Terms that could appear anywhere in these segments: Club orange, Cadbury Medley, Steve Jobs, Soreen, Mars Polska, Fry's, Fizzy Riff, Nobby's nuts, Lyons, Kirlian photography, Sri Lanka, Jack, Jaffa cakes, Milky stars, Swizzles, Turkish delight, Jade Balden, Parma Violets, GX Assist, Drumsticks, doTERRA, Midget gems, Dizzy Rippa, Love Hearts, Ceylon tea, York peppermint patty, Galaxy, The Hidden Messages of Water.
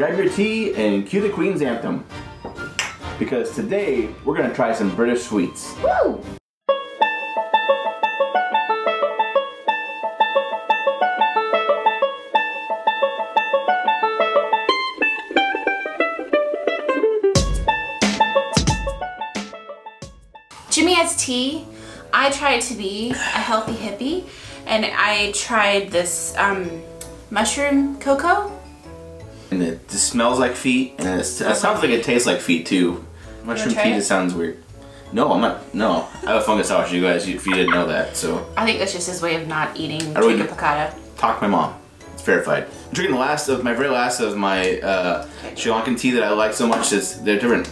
grab your tea and cue the Queen's Anthem, because today we're gonna try some British sweets. Woo! Jimmy has tea. I tried to be a healthy hippie and I tried this mushroom cocoa. And it just smells like feet, and it sounds like it tastes like feet too. Mushroom tea just sounds weird. No, I'm not. No, I have a fungus allergy, you guys, if you didn't know that, so. I think that's just his way of not eating chicken piccata. Talk to my mom. It's verified. I'm drinking the last of, my very last of my Sri Lankan tea that I like so much. Is they're different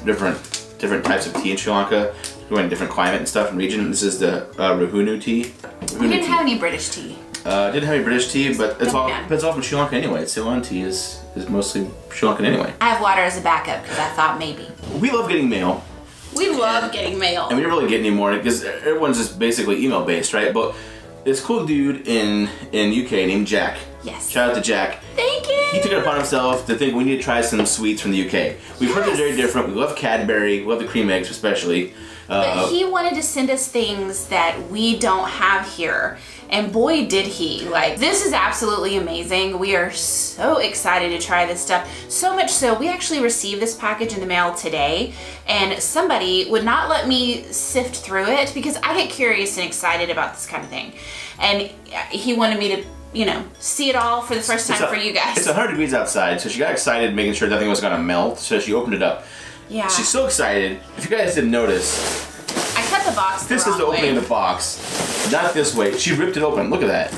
types of tea in Sri Lanka. We're in a different climate and stuff and region. This is the Ruhunu tea. We didn't have any British tea. Didn't have any British tea, but it's all from Sri Lanka anyway. Ceylon tea is mostly Sri Lankan anyway. I have water as a backup because I thought maybe. We love getting mail. We love getting mail. And we don't really get any more because everyone's just basically email based, right? But this cool dude in UK named Jack. Yes. Shout out to Jack. Thank you. He took it upon himself to think we need to try some sweets from the UK. We've heard they're very different. We love Cadbury. We love the cream eggs especially. But he wanted to send us things that we don't have here. And boy did he. Like, this is absolutely amazing. We are so excited to try this stuff. So much so, we actually received this package in the mail today, and somebody would not let me sift through it because I get curious and excited about this kind of thing. And he wanted me to, you know, see it all for the first time for you guys. It's 100 degrees outside, so she got excited making sure nothing was gonna melt, so she opened it up. Yeah. She's so excited. If you guys didn't notice, I cut the box. This is the opening of the box, not this way. She ripped it open. Look at that.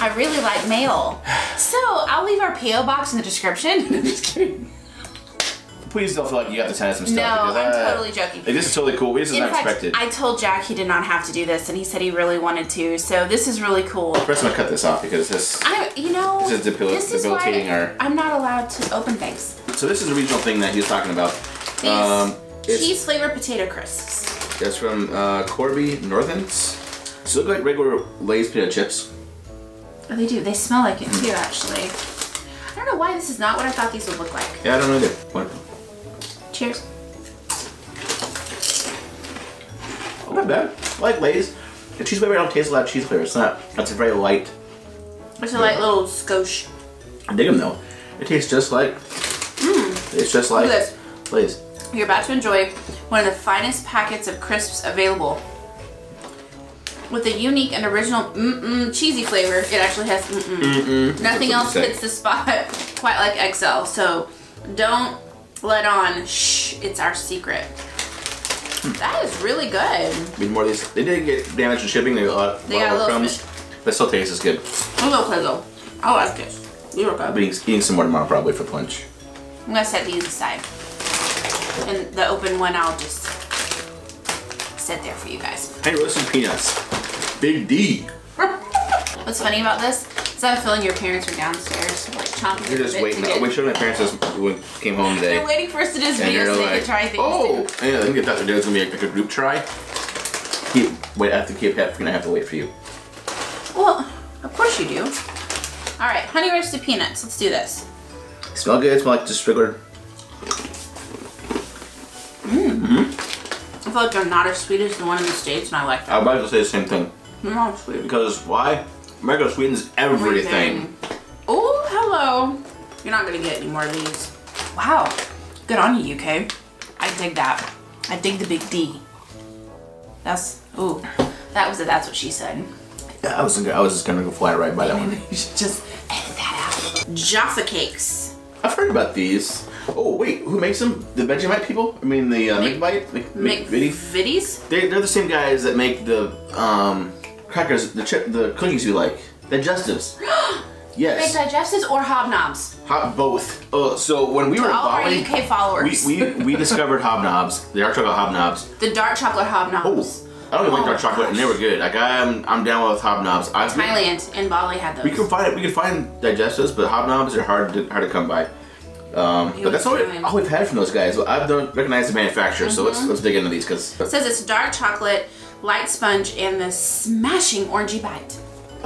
I really like mail. So I'll leave our PO box in the description. I'm just kidding. Please don't feel like you have to send us some stuff. No, because, I'm totally joking. Like, this is totally cool. This is unexpected. I told Jack he did not have to do this, and he said he really wanted to. So this is really cool. First, I'm gonna cut this off because this. This is debilitating. I'm not allowed to open things. So this is a regional thing that he was talking about. These cheese flavored potato crisps. That's from Corby Northerns. So they look like regular Lay's potato chips. Oh, they do. They smell like it too, actually. I don't know why this is not what I thought these would look like. Yeah, I don't know either. Wonderful. Cheers. Oh, not bad. I like Lay's. The cheese flavor, I don't taste a lot of cheese flavor. It's not. It's a very light. It's a light little skosh. I dig them though. It tastes just like. It's just like. Look at this. Lay's. You're about to enjoy one of the finest packets of crisps available. With a unique and original cheesy flavor, it actually has nothing else hits the spot quite like Excel. So don't let on. Shh, it's our secret. That is really good. Need more of these. They did get damaged in shipping. They got a lot of crumbs. But still tastes as good. A little puzzle. I like it. You're okay. I'll be eating some more tomorrow probably for lunch. I'm gonna set these aside. And the open one, I'll just set there for you guys. Hey, roasted peanuts. Big D. What's funny about this is I'm feeling your parents were downstairs, like chomping. You're just waiting. We showed my parents this when came home today. They're waiting for us to just video so they can try things. Oh, yeah, I think that's what they're doing. It's gonna be like a group try. Wait, I have to keep gonna have to wait for you. Well, of course you do. All right, honey roasted peanuts. Let's do this. Smell good. Smell like just regular. I feel like they're not as sweet as the one in the States, and I like that. I was about to say the same thing. They're not sweet. Because why? America sweetens everything. Oh, hello. You're not going to get any more of these. Wow. Good on you, UK. I dig that. I dig the big D. That's, ooh. That was it. That's what she said. Yeah, I was just going to go fly right by that one. You should just edit that out. Jaffa cakes. I've heard about these. Oh wait, who makes them? The Vegemite people? I mean the McVitie's? They're the same guys that make the crackers, the cookies you like. Digestives. Yes. They make Digestives or Hobnobs? Both. So when we were Bali, all our UK followers. we discovered Hobnobs, the dark chocolate Hobnobs. The dark chocolate Hobnobs. Oh. I don't even like dark chocolate, and they were good. Like I'm down with Hobnobs. Thailand and Bali had those. We could find Digestives, but Hobnobs are hard to come by. But that's all we've had from those guys. Well, I don't recognize the manufacturer, so let's dig into these because it says it's dark chocolate, light sponge, and the smashing orangey bite.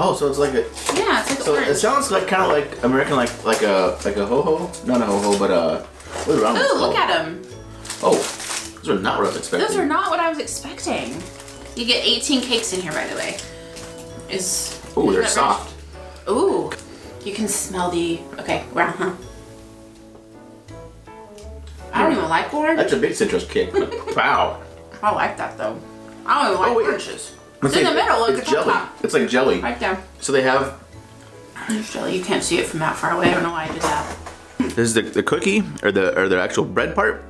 Oh, so it's like a yeah. It's like so orange. It sounds like kind of like American, like a ho-ho, not a ho-ho, but what's wrong with it? Ooh, look at them. Oh, those are not what I was expecting. Those are not what I was expecting. You get 18 cakes in here, by the way. Is oh, they're soft. Rich? Ooh, you can smell the okay. Wow. Huh? I don't even like orange. That's a big citrus kick. Wow. I like that though. I don't even like oranges. It's in like, the middle. Look, it's jelly. Top. It's like jelly. Right there. So they have. There's jelly. You can't see it from that far away. I don't know why I did that. This is the cookie or the actual bread part.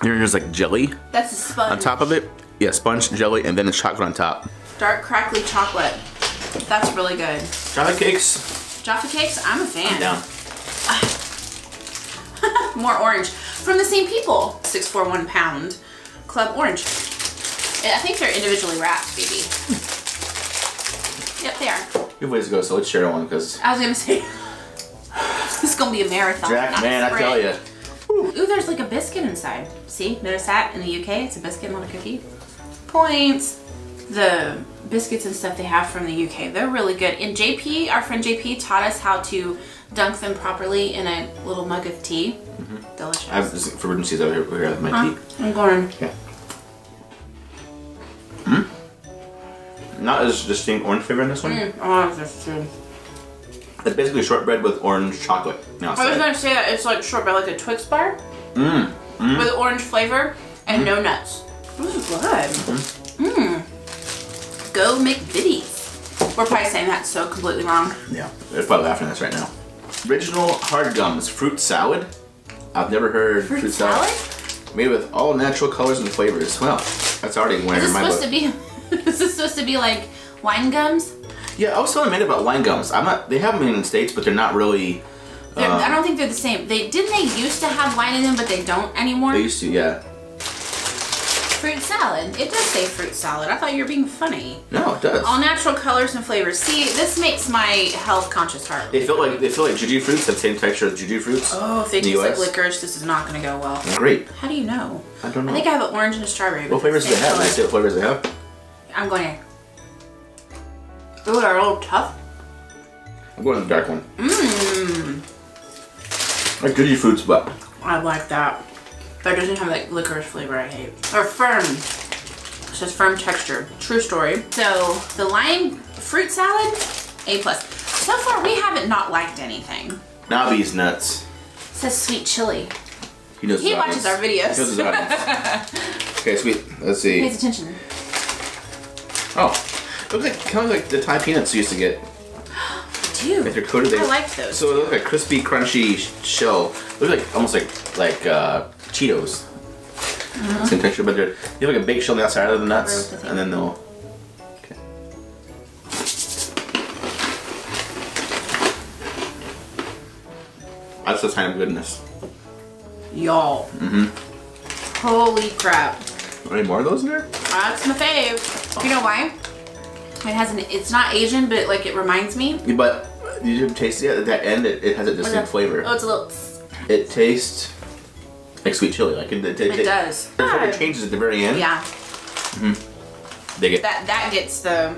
And there's like jelly. That's a sponge. On top of it, yeah, sponge, jelly, and then the chocolate on top. Dark crackly chocolate. That's really good. Jaffa cakes. Jaffa cakes. I'm a fan. I'm down. More orange from the same people. 641 pound. Club orange. I think they're individually wrapped, baby. Yep, they are. Good ways to go, so let's share one because. I was gonna say, this is gonna be a marathon. Jack, man, I tell you. Ooh, there's like a biscuit inside. See, notice that in the UK, it's a biscuit, not a cookie. Points. The biscuits and stuff they have from the UK, they're really good. And JP, our friend JP, taught us how to dunk them properly in a little mug of tea. Mm-hmm. Delicious. I have this forbidden seeds over here with my tea. I'm going. Yeah. Not as distinct orange flavor in this one. Oh, that's true. It's basically shortbread with orange chocolate. I was gonna say that it's like shortbread, like a Twix bar, with orange flavor and no nuts. This is good. Go McVitie's. We're probably saying that so completely wrong. Yeah, they're probably laughing at us right now. Original hard gums fruit salad. I've never heard fruit salad made with all natural colors and flavors. Well, that's already a winner in my book. This is supposed to be like wine gums? Yeah, I was telling a minute about wine gums. I'm not. They have them in the States, but they're not really. I don't think they're the same. Didn't they used to have wine in them, but they don't anymore? They used to, yeah. Fruit salad. It does say fruit salad. I thought you were being funny. No, it does. All natural colors and flavors. See, this makes my health conscious heart. They feel like juju fruits, that same texture as juju fruits. Oh, if they taste like licorice, this is not going to go well. Great. How do you know? I don't know. I think I have an orange and a strawberry. What flavors do they have? Did I say what flavors they have? I'm going in. Ooh, they're a little tough. I'm going with the dark one. Mmm. Like goody foods, but. I like that. But it doesn't have like licorice flavor I hate. Or firm. It says firm texture. True story. So the lime fruit salad, A+. So far we haven't not liked anything. Nobby's nuts. It says sweet chili. He knows He watches our videos. He knows his audience. Okay, sweet. Let's see. He pays attention. Oh, it looks like kind of like the Thai peanuts you used to get. Dude, they're coated. I like those. So it looks like a crispy, crunchy shell. It looks like almost like Cheetos. Same texture, but they're you have like a baked shell on the outside of the nuts, and then they'll. Okay. That's the kind of goodness. Y'all. Holy crap. Are any more of those in there? That's my fave. You know why? It has an. It's not Asian, but like it reminds me. Yeah, but you didn't taste it at that end. It has a distinct flavor. Oh, it's a little. It tastes like sweet chili. Like it does. The flavor changes at the very end. Yeah. Dig it. That gets the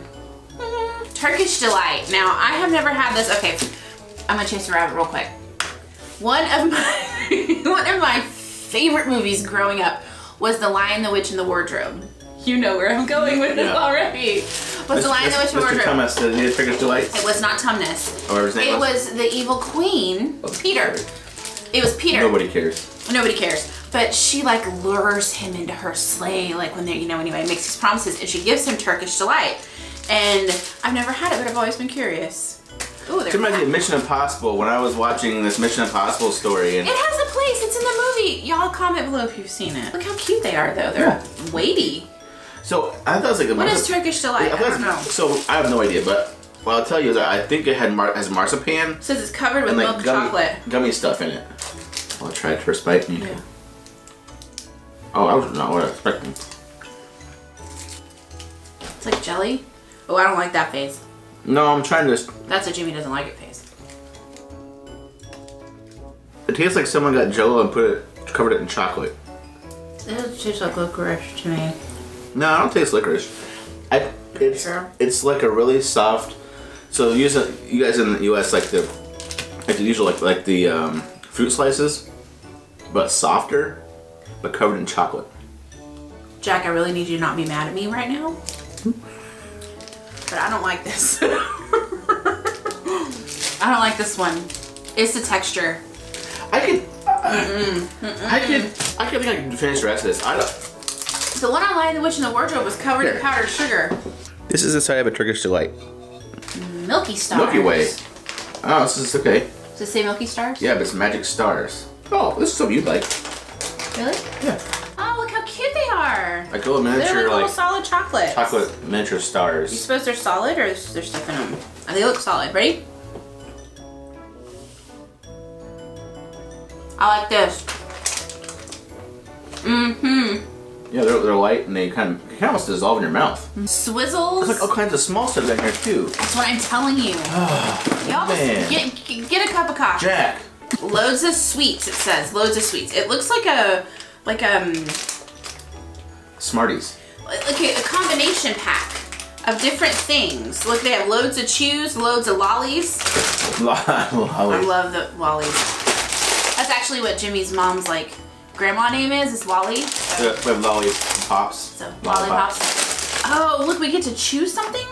Turkish delight. Now I have never had this. Okay, I'm gonna chase a rabbit real quick. One of my favorite movies growing up was The Lion, the Witch, and the Wardrobe. You know where I'm going with this already. Was The Lion, the Witch, and the Wardrobe? Thomas, the Turkish delight. It was not Tumnus. Or his name was the evil queen, Peter. It was Peter. Nobody cares. Nobody cares. But she like lures him into her sleigh, like when they're, you know, anyway, makes these promises, and she gives him Turkish delight. And I've never had it, but I've always been curious. Ooh, it reminds me of Mission Impossible when I was watching this Mission Impossible story. And it has a place. It's in the movie. Y'all comment below if you've seen it. Look how cute they are, though. They're weighty. So I thought it was like a. What is Turkish delight? I don't know. So I have no idea, but what I'll tell you is that I think it has marzipan. It says it's covered with milk chocolate. Gummy stuff in it. I'll try it first bite. Yeah. Oh, I was not what I was expecting. It's like jelly. Oh, I don't like that face. No, I'm trying to. That's a Jimmy doesn't like it face. It tastes like someone got Jello and covered it in chocolate. It tastes like licorice to me. No, I don't taste licorice. It's like a really soft So you guys in the U.S. like the usual fruit slices, but softer, but covered in chocolate. Jack, I really need you to not be mad at me right now, but I don't like this. I don't like this one. It's the texture. I think I can finish the rest of this. I don't. The one on Lion the Witch in the Wardrobe was covered in powdered sugar. This is inside of a Turkish delight. Milky stars. Milky Way. Oh, this is okay. Does it say Milky Stars? Yeah, but it's Magic Stars. Oh, this is something you'd like. Really? Yeah. Oh, look how cute they are. Like little miniature, they're like little solid chocolate. Chocolate miniature stars. You suppose they're solid or is there stuff in them? Oh, they look solid. Ready? I like this. Mm-hmm. Yeah, they're light and they kind of almost dissolve in your mouth. Swizzles. There's like all kinds of small stuff in here too. That's what I'm telling you. Oh, y'all just get a cup of coffee. Jack. Loads of sweets. It says loads of sweets. It looks like a Smarties. Okay, a combination pack of different things. Look, they have loads of chews, loads of lollies. I love the lollies. That's actually what Jimmy's mom's like grandma name is. It's Lolly. So. Yeah, we have Lolly Pops. So lollipops. Oh, look, we get to choose something.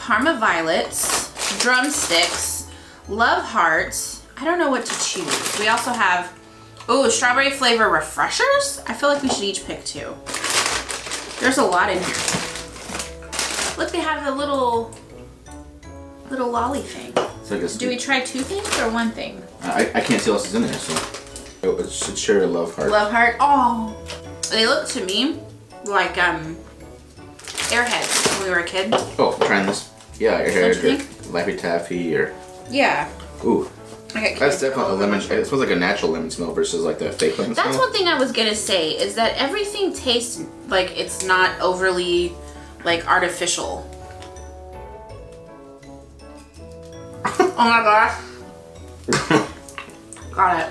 Parma Violets, Drumsticks, Love Hearts. I don't know what to choose. We also have strawberry flavor refreshers. I feel like we should each pick two. There's a lot in here. Look, they have the little lolly thing. So do we try two things or one thing? I can't see what else is in there, so it should share a Love Heart. Love Heart. Oh, they look to me like Airheads when we were a kid. Oh, trying this? Yeah, Airheads, Laffy Taffy, or yeah. Ooh, that's definitely a lemon. It smells like a natural lemon smell versus like the fake lemon smell. That's one thing I was gonna say is that everything tastes like it's not overly like artificial. Oh my gosh. Got it.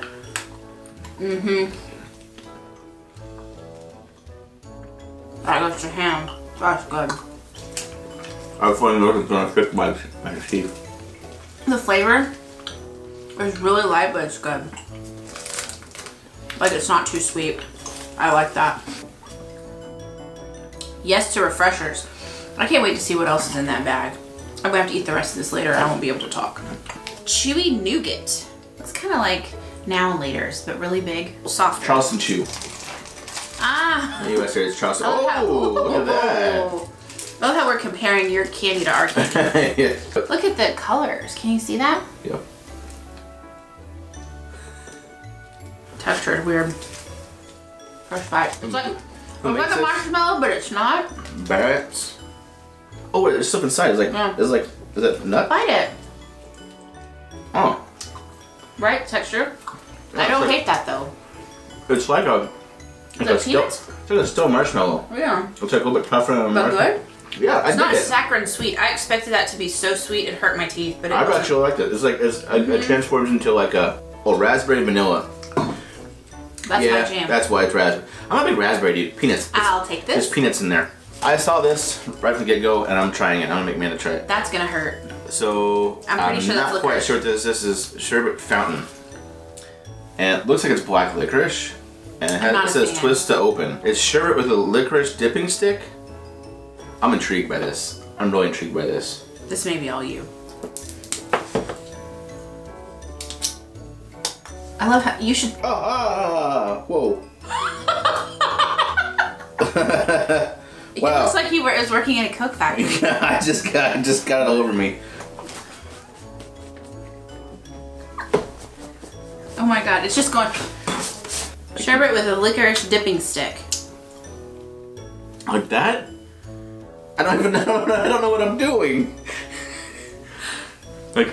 Mm-hmm. That looks your hand. That's good. I was wondering if it's gonna fit my teeth. The flavor is really light, but it's good. Like it's not too sweet. I like that. Yes to refreshers. I can't wait to see what else is in that bag. I'm gonna have to eat the rest of this later. I won't be able to talk. Chewy nougat. It's kind of like Now and Later's, but really big, soft. Charleston Chew. Ah. The U.S. is Charleston. Oh, look at that. I love how we're comparing your candy to our candy. Yeah. Look at the colors. Can you see that? Yep. Textured, weird. First bite. It's like a marshmallow, but it's not. Barrett's. Oh wait, there's stuff inside. It's like, is that nut? Bite it. Oh. Right texture. Yeah, I don't hate that though. It's like a. It's like a still marshmallow. Yeah. It's like a little bit tougher than a marshmallow. But good. Yeah, I did it. It's not saccharine sweet. I expected that to be so sweet it hurt my teeth, but it wasn't. I actually liked it. It's like it transforms into like a raspberry vanilla. That's my jam. That's why it's raspberry. I'm not a big raspberry dude. Peanuts. I'll take this. There's peanuts in there. I saw this right from the get-go, and I'm trying it. I'm gonna make Amanda try it. That's gonna hurt. So I'm not quite sure what this is. This is Sherbet Fountain, and it looks like it's black licorice, and it says twist to open. It's sherbet with a licorice dipping stick. I'm intrigued by this. I'm really intrigued by this. This may be all you. I love how you should. Whoa. Wow. It looks like he was working in a Coke factory. I just got it all over me. Oh my god, it's just going. Sherbet with a licorice dipping stick. Like that? I don't know what I'm doing. Like.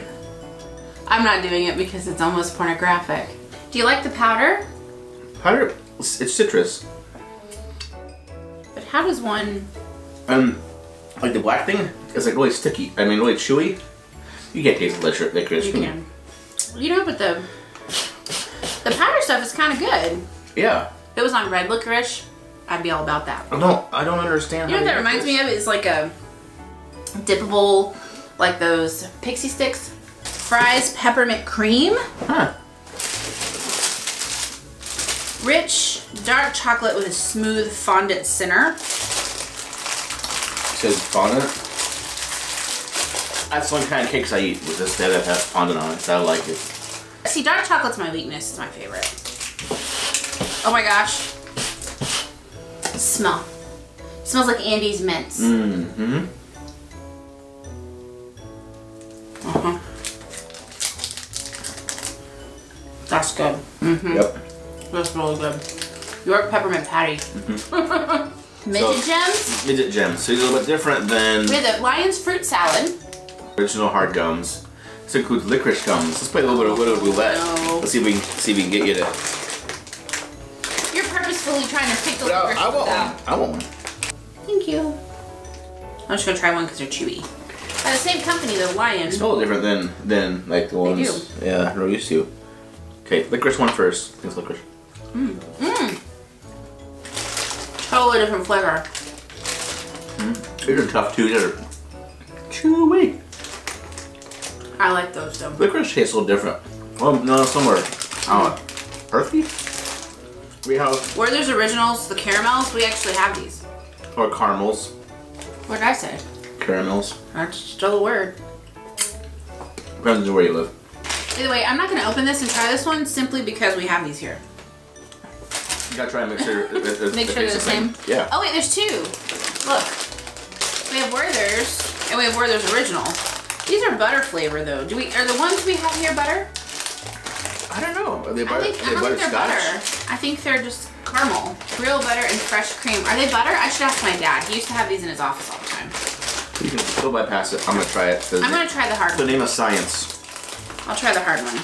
I'm not doing it because it's almost pornographic. Do you like the powder? Powder? It's citrus. How does one? Like the black thing is like really sticky. I mean, really chewy. You can't taste licorice. You can. You know, but the powder stuff is kind of good. Yeah. If it was on red licorice, I'd be all about that. I don't understand. You know what that reminds me of? It's like a dippable, like those pixie sticks. Fry's peppermint cream. Huh. Rich dark chocolate with a smooth fondant center. It says fondant. That's one kind of cakes I eat with this that has fondant on it, so I like it. See, dark chocolate's my weakness. It's my favorite. Oh my gosh. Smell. It smells like Andy's mints. Mm-hmm. Uh-huh. That's good. Mm-hmm. Yep. That's really good. York peppermint patty. Mm-hmm. Midget gems? Midget gems. So these are a little bit different than... We had the Lyons fruit salad. Original hard gums. This includes licorice gums. Let's play a little bit of roulette. No. Let's see if we can get you to... You're purposefully trying to pick the licorice gums out. I want one. Thank you. I'm just going to try one because they're chewy. By the same company, the Lyons. It's a little different than, like the ones... They do. Yeah, we're used to. Okay, licorice one first. It's licorice. Mmm. Mmm. Totally different flavor. Mm. These are tough too. They're chewy. I like those though. Licorice tastes a little different. Well, no, somewhere. I don't know. Earthy? We have. Werther's Originals, the caramels, we actually have these. Or caramels. What did I say? Caramels. That's still a word. Depends on where you live. Either way, I'm not going to open this and try this one simply because we have these here. You gotta try and make sure they're the same. Yeah. Oh wait, there's two. Look, we have Werther's and we have Werther's Original. These are butter flavor though. Do we are the ones we have here butter? I don't know. Are they butter? I don't think they're butter. I think they're just caramel, real butter and fresh cream. Are they butter? I should ask my dad. He used to have these in his office all the time. You can still bypass it. I'm gonna try it. I'm gonna try the hard one. The name of science. I'll try the hard one.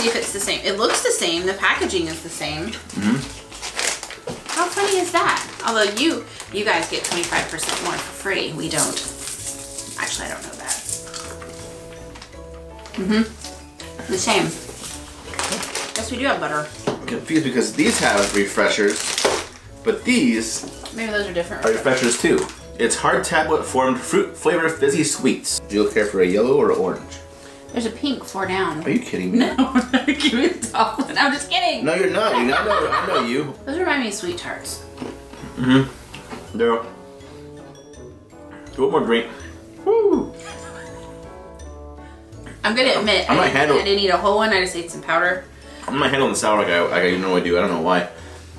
See if it's the same. It looks the same. The packaging is the same. Mm-hmm. How funny is that? Although you guys get 25% more for free. We don't. Actually, I don't know that. Mm-hmm. The same. Guess we do have butter. I'm confused because these have refreshers, but these maybe those are different. Are refreshers too? It's hard tablet formed fruit flavor fizzy sweets. Do you care for a yellow or orange? There's a pink 4 down. Are you kidding me? No, I'm not giving it to all. No, I'm just kidding. No, you're not. You're not. I know you. Those remind me of sweet tarts. Mm-hmm. They're... Do one more drink. Woo! I'm gonna admit, I didn't eat a whole one. I just ate some powder. I'm not handling the sour like I normally do. I don't know why.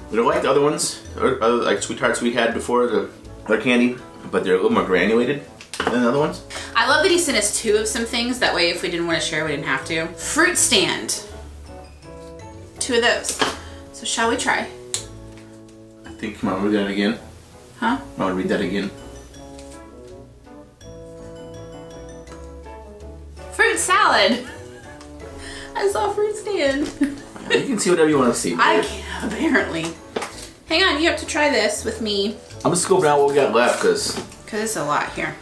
They're like the other ones, or other, like sweet tarts we had before, the other candy, but they're a little more granulated than the other ones. I love that he sent us 2 of some things. That way, if we didn't want to share, we didn't have to. Fruit stand. 2 of those. So shall we try? I think, come on, read that again. Huh? I want to read that again. Fruit salad. I saw fruit stand. You can see whatever you want to see. I can, apparently. Hang on, you have to try this with me. I'm just scoping out what we got left, because it's a lot here.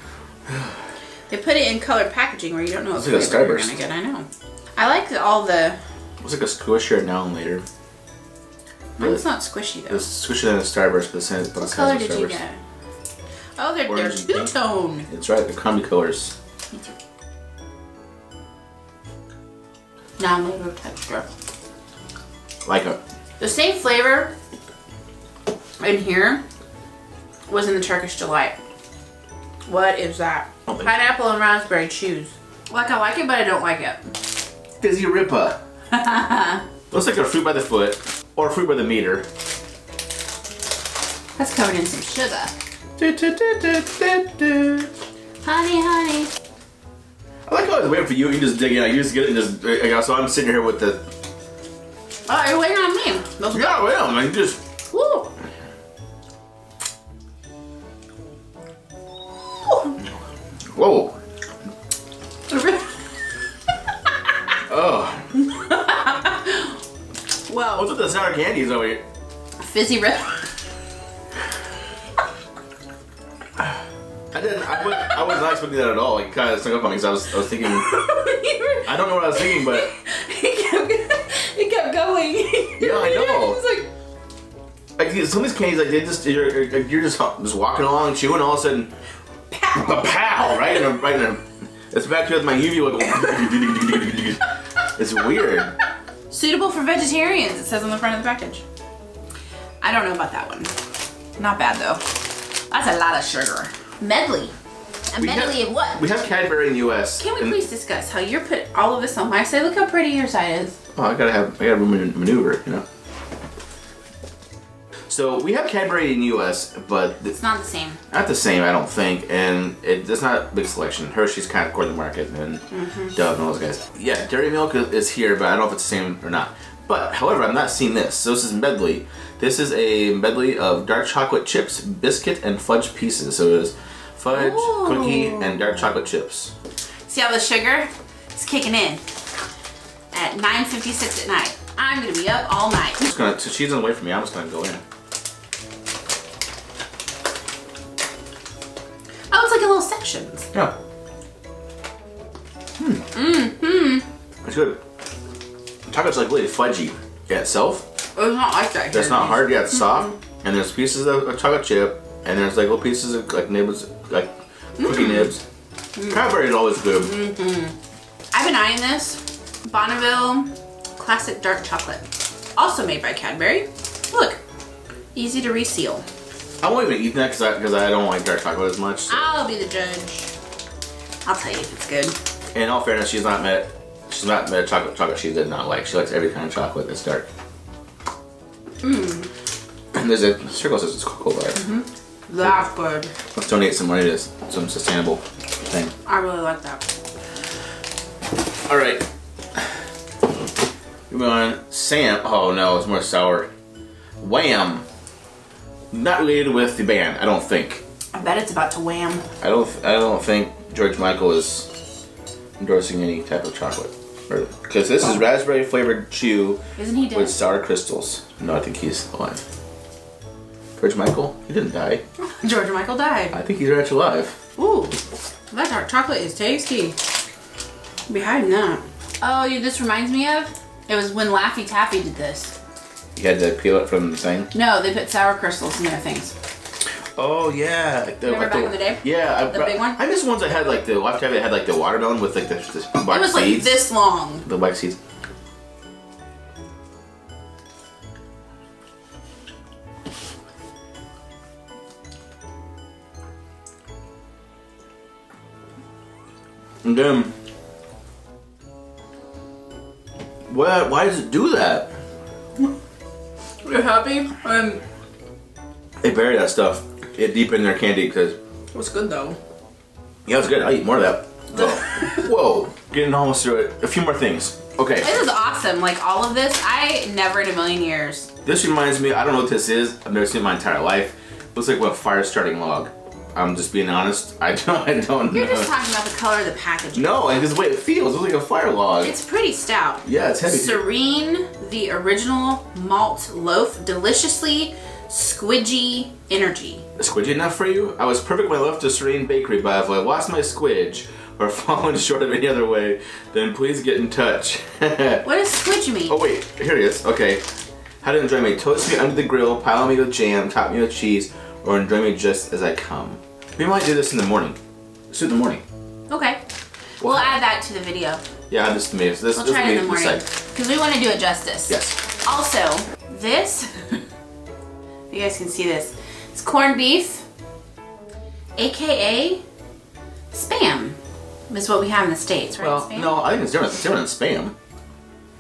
They put it in colored packaging where you don't know what flavor you're going to get. I know. I like all the... It was like a squishier now and later. Mine's not squishy though. It was squishier than a Starburst, but it's not. What color did you get? Oh, they're two-tone. That's right, they're crummy colors. Me too. Non-layered texture. Like it. The same flavor in here was in the Turkish delight. What is that? Pineapple and raspberry chews. Like, I like it, but I don't like it. Dizzy Rippa. Looks like a fruit by the foot or fruit by the meter. That's covered in some sugar. Honey, honey. I like how I was waiting for you. You just dig in. I used to get it and just. So I'm sitting here with the. Oh, you're waiting on me. That's yeah, well, I mean, just. Woo. Whoa. Oh. Well. What's with the sour candies over here? Fizzy Riff. I was not expecting that at all. It kind of snuck up on me because I was thinking. I don't know what I was thinking, but. It kept going. Yeah, I know. It's like some of these candies, like they just you're just walking along, chewing, all of a sudden. The pow! Right in the, it's back here with my uvula going. It's weird. Suitable for vegetarians, it says on the front of the package. I don't know about that one. Not bad though. That's a lot of sugar. Medley. A medley of what? We have Cadbury in the US. Can we please discuss how you're put all of this on my side? Look how pretty your side is. Oh, I gotta maneuver, you know. So we have Cadbury in the US, but it's not the same. Not the same, I don't think, and it's not a big selection. Hershey's kind of cornered the market, and Dove and all those guys. Yeah, Dairy Milk is here, but I don't know if it's the same or not. But however, I'm not seeing this. So this is medley. This is a medley of dark chocolate chips, biscuit, and fudge pieces. So it is fudge, ooh, cookie, and dark chocolate chips. See how the sugar is kicking in at 9:56 at night. I'm gonna be up all night. I'm just gonna, so she's away from me, I'm just gonna go in. Oh, it's like a little sections. Yeah. It's good. The chocolate's like really fudgy yeah, itself. It's not like that. It's not hard, yeah, it's soft. And there's pieces of chocolate chip, and there's like little pieces of like nibs, like cookie nibs. Cadbury is always good. I've been eyeing this. Bonneville Classic Dark Chocolate. Also made by Cadbury. Look, easy to reseal. I won't even eat that because I don't like dark chocolate as much. So. I'll be the judge. I'll tell you if it's good. In all fairness, she's not met chocolate she did not like. She likes every kind of chocolate that's dark. And there's a Circle says it's cocoa bar. That's good. Let's donate some money to some sustainable thing. I really like that. All right. Moving on, Sam. Oh no, it's more sour. Wham. Not related with the band, I don't think. I bet it's about to wham. I don't think George Michael is endorsing any type of chocolate, because this is raspberry flavored chew. Isn't he dead? With sour crystals. No, I think he's alive. George Michael? He didn't die. George Michael died. I think he's actually alive. Ooh, that dark chocolate is tasty. Be hiding that. Oh, you this reminds me of. It was when Laffy Taffy did this. You had to peel it from the thing? No, they put sour crystals in their things. Oh, yeah. Like the, remember like back in the day? Yeah. The big one? I missed ones that had like the Laffy Taffy that had like the watermelon with like the black seeds. It was like this long. The black seeds. And then... What? Why does it do that? You're happy? They bury that stuff deep in their candy because... It was good though. Yeah, it's good. I'll eat more of that. Oh. Whoa. Getting almost through it. A few more things. Okay. This is awesome. Like all of this, I never in a million years. This reminds me, I don't know what this is. I've never seen it in my entire life. It looks like a fire starting log. I'm just being honest. I don't know. You're just talking about the color of the packaging. No, and just the way it feels. It's like a fire log. It's pretty stout. Yeah, it's heavy. Soreen, the original malt loaf, deliciously squidgy energy. Squidgy enough for you? I was perfect when I left the Soreen bakery, but if I lost my squidge or fallen short of any other way, then please get in touch. What does squidge mean? Oh wait, here it is. Okay. How to enjoy me? Toast me under the grill, pile me with jam, top me with cheese, or enjoy me just as I come. We might do this in the morning. Let's do it in the morning. Okay. We'll add that to the video. Yeah, add this to me. So this, we'll try it in the morning. Because we want to do it justice. Yes. Also, this, you guys can see this. It's corned beef, AKA Spam, is what we have in the States, right? Well, Spam? No, I think it's different. It's different than Spam.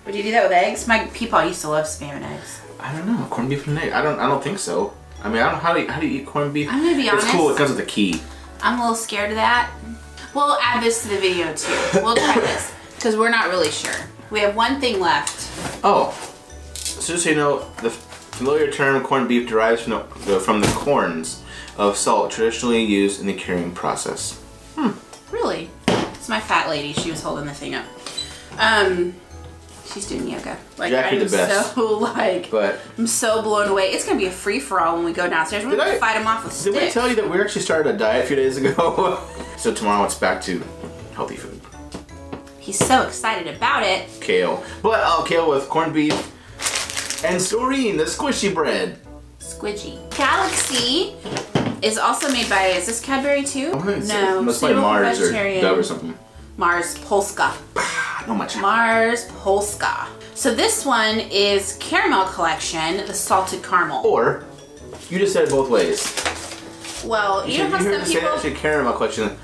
Would you do that with eggs? My people used to love Spam and eggs. I don't know, corned beef and egg. I don't think so. I mean, I don't know how do you eat corned beef? I'm gonna be honest. It's cool. It comes with a key. I'm a little scared of that. We'll add this to the video too. We'll try this because we're not really sure. We have one thing left. Oh, so just so you know, the familiar term corned beef derives from the corns of salt traditionally used in the curing process. Really? It's my fat lady. She was holding the thing up. She's doing yoga. Like, Jack, you're the best. I'm so blown away. It's gonna be a free for all when we go downstairs. We're gonna fight them off with sticks. Did we tell you that we actually started a diet a few days ago? So tomorrow it's back to healthy food. He's so excited about it. Kale, but I'll kale with corned beef and Soreen, the squishy bread. Squidgy. Galaxy is also made by, is this Cadbury too? No, it's like Mars or Dove or something. Mars Polska. No much. Mars Polska. So this one is Caramel Collection, the salted caramel. Or, you just said it both ways. Well, you know how some people say Caramel Collection,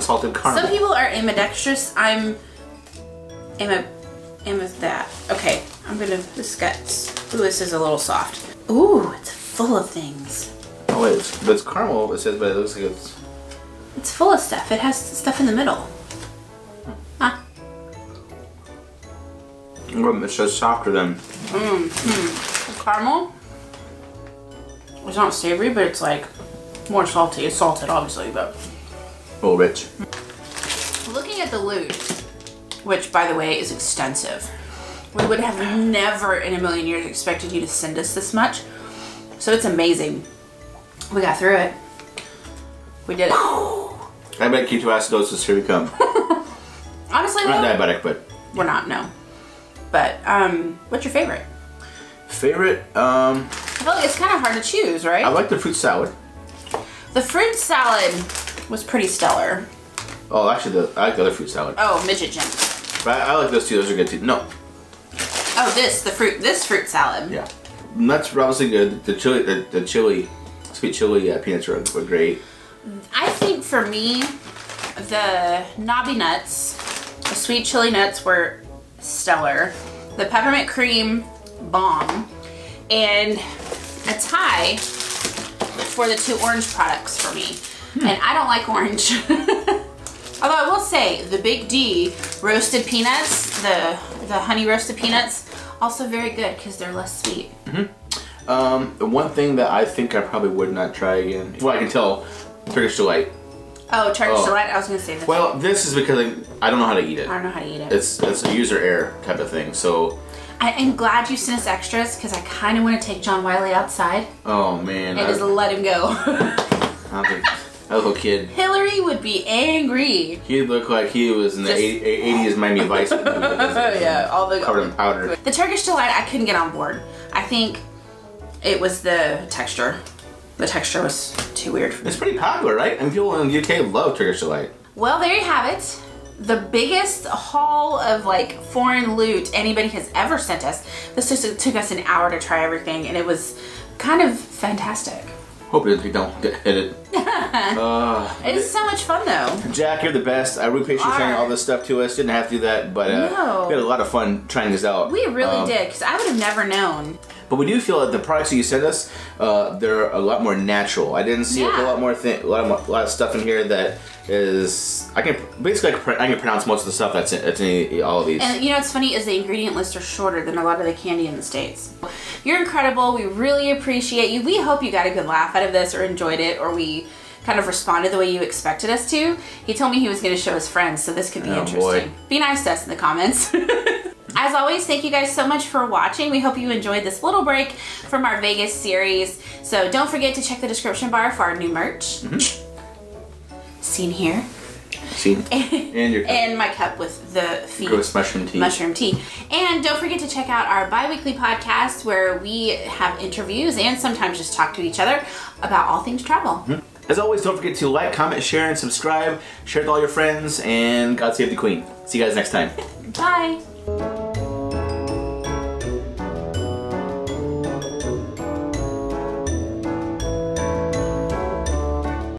salted caramel. Some people are ambidextrous. I'm that. Okay, I'm gonna discuss. Ooh, this is a little soft. Ooh, it's full of things. Oh wait, it's caramel. It says, but it looks like it's. It's full of stuff. It has stuff in the middle. Huh. It's just softer than. Mm-hmm. Caramel. It's not savory, but it's like more salty. It's salted, obviously, but. A little rich. Looking at the loot, which by the way is extensive. We would have never in a million years expected you to send us this much. So it's amazing. We got through it. We did it. I bet ketoacidosis, here we come. Honestly, we're not diabetic, but. We're not, no. But, what's your favorite? Favorite, I feel like it's kind of hard to choose, right? I like the fruit salad. The fruit salad was pretty stellar. Oh, actually, I like the other fruit salad. Oh, midget gems. But I like those two. Those are good too. No. Oh, this fruit salad. Yeah, nuts were obviously good. The chili, sweet chili peanuts were great. I think for me, the Nobby nuts, the sweet chili nuts were stellar. The peppermint cream, bomb, and a tie for the two orange products for me. And I don't like orange. Although I will say the Big D roasted peanuts, the honey roasted peanuts, also very good because they're less sweet. Mm-hmm. The one thing that I think I probably would not try again, well, I can tell, Turkish delight. Oh, Turkish delight. I was gonna say this. Well, this is because I don't know how to eat it. I don't know how to eat it. It's a user error type of thing. So. I am glad you sent us extras because I kind of want to take John Wiley outside. Oh man. And just let him go. That little kid. Hillary would be angry. He looked like he was in the 80s Miami Vice movie. Yeah, all the covered in powder. The Turkish delight, I couldn't get on board. I think it was the texture. The texture was too weird for me. It's pretty popular, right? And people in the UK love Turkish delight. Well, there you have it. The biggest haul of like foreign loot anybody has ever sent us. This just took us an hour to try everything, and it was kind of fantastic. Hope you don't get hit. It is so much fun though. Jack, you're the best. I really appreciate you sharing all this stuff to us. Didn't have to do that, but we had a lot of fun trying this out. We really did, because I would have never known. But we do feel that the products that you sent us, they're a lot more natural. I didn't see a lot of stuff in here that is. I can pronounce most of the stuff that's in all of these. And you know what's funny is the ingredient lists are shorter than a lot of the candy in the States. You're incredible. We really appreciate you. We hope you got a good laugh out of this, or enjoyed it, or we kind of responded the way you expected us to. He told me he was going to show his friends, so this could be interesting. Boy. Be nice to us in the comments. As always, thank you guys so much for watching. We hope you enjoyed this little break from our Vegas series. So don't forget to check the description bar for our new merch. Mm-hmm. Seen here. Seen. And your cup. And my cup with the feet. Gross mushroom tea. Mushroom tea. And don't forget to check out our bi-weekly podcast where we have interviews and sometimes just talk to each other about all things travel. Mm-hmm. As always, don't forget to like, comment, share, and subscribe. Share with all your friends, and God save the Queen. See you guys next time. Bye.